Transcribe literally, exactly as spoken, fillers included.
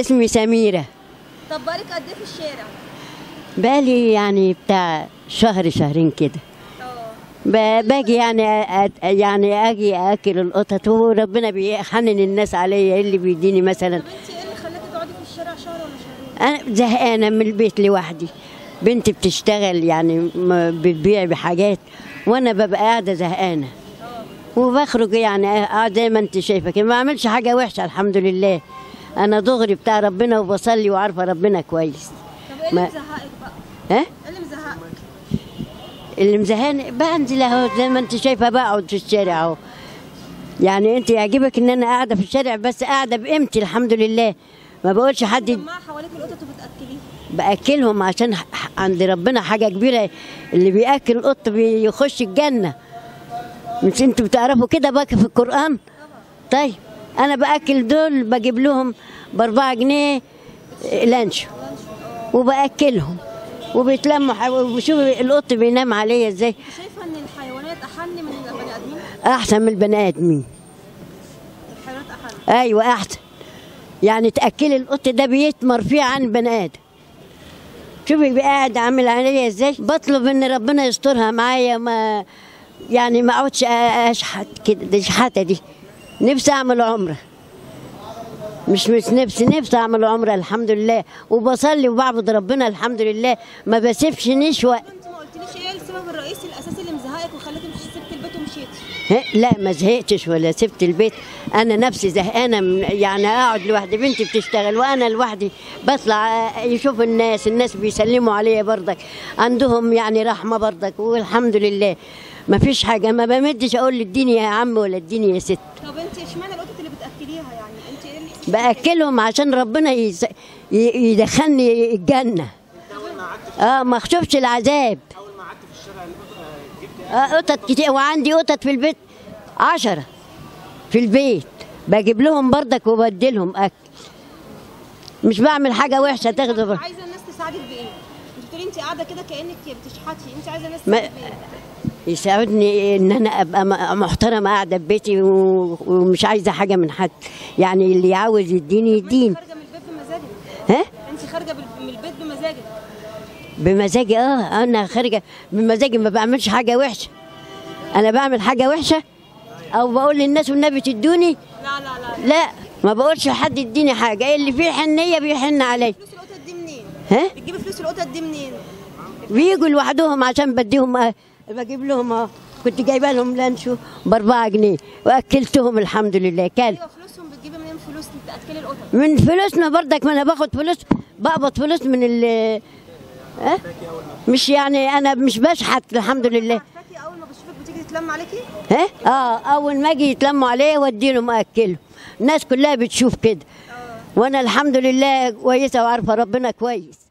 اسمي سميرة. طب بقالك قد ايه في الشارع؟ بالي يعني بتاع شهر شهرين كده. اه باجي يعني يعني اجي اكل القطط وربنا بيحنن الناس عليا اللي بيديني مثلا. طب انت ايه اللي خلاكي تقعدي في الشارع شهر ولا شهرين؟ انا زهقانه من البيت لوحدي، بنتي بتشتغل يعني بتبيع بحاجات وانا ببقى قاعده زهقانه. وبخرج يعني زي ما انت شايفه كده، ما بعملش حاجه وحشه الحمد لله. انا دغري بتاع ربنا وبصلي وعارفه ربنا كويس. طب ايه اللي مزهقك بقى؟ ها؟ ايه اللي مزهقك؟ اللي مزهقني بنزل اهو زي ما انت شايفه، بقعد في الشارع اهو. يعني انت يعجبك ان انا قاعده في الشارع، بس قاعده بقيمتي الحمد لله. ما بقولش حد. جماعه حواليك القطط وبتاكليهم؟ باكلهم عشان عند ربنا حاجه كبيره. اللي بياكل القط بيخش الجنه. مش انتوا بتعرفوا كده بقى في القرآن؟ طيب أنا بأكل دول، بجيب لهم بأربعة جنيه لانشو وبأكلهم وبيتلموا، وشوفي القط بينام عليا ازاي. شايفة إن الحيوانات أحن من البني آدمين؟ أحسن من البني آدمين. الحيوانات أحن؟ أيوه أحسن. يعني تأكلي القط ده بيتمر فيه عن البني آدم. شوفي قاعد عامل عليا ازاي. بطلب إن ربنا يسترها معايا، ما يعني ما اقعدش اشحت كده الشحاته دي. نفسي اعمل عمره، مش مش نفسي نفسي اعمل عمره الحمد لله، وبصلي وبعبد ربنا الحمد لله، ما بسيبش نشوه. انت ما قلتليش ايه السبب الرئيسي الاساسي اللي مزهقك وخلاكي مش سبت البيت ومشيتي؟ لا ما زهقتش ولا سبت البيت، انا نفسي زهقانه يعني اقعد لوحدي، بنتي بتشتغل وانا لوحدي. بطلع يشوف الناس، الناس بيسلموا عليا برضك، عندهم يعني رحمه برضك والحمد لله. ما فيش حاجه، ما بمدش اقول اديني يا عم ولا اديني يا ست. طب انت اشمعنى القطط اللي بتاكليها يعني؟ انت ايه اللي باكلهم؟ عشان ربنا يز... يدخلني الجنه. اه ما اخشفش العذاب. اول ما قعدت في الشارع جبت اه قطط كتير، وعندي قطط في البيت عشرة في البيت، بجيب لهم بردك وبدلهم اكل، مش بعمل حاجه وحشه تاخده. عايزه الناس تساعدك بايه؟ انت بتقولي انت قاعده كده كانك بتشحتي، انت عايزه الناس تساعدك بايه؟ يساعدني ان انا ابقى محترمه قاعده في بيتي ومش عايزه حاجه من حد، يعني اللي عاوز يديني يديني. انت خارجه من البيت بمزاجك؟ ها؟ انت خارجه من البيت بمزاجك؟ بمزاجي اه، انا خارجه بمزاجي، ما بعملش حاجه وحشه. انا بعمل حاجه وحشه او بقول للناس والنبي تدوني؟ لا لا لا لا، ما بقولش لحد يديني حاجه، اللي فيه حنيه بيحن عليا. فلوس القطط دي منين؟ ها؟ بتجيبي فلوس القطط دي منين؟ بيجوا لوحدهم عشان بديهم أه. بجيب لهم اهو، كنت جايبه لهم لانشو ب أربعة جنيه واكلتهم الحمد لله. كان ايوه فلوسهم. بتجيبي منين فلوس تاكلي القطط؟ من فلوسنا برضك، ما انا باخد فلوس، بقبض فلوس من ال اه مش يعني انا مش بشحت الحمد لله. اول ما بشوفك بتيجي تتلم عليكي؟ ها؟ اه اول ما اجي يتلموا عليا وادي لهم اكلهم، الناس كلها بتشوف كده. وانا الحمد لله كويسه وعارفه ربنا كويس.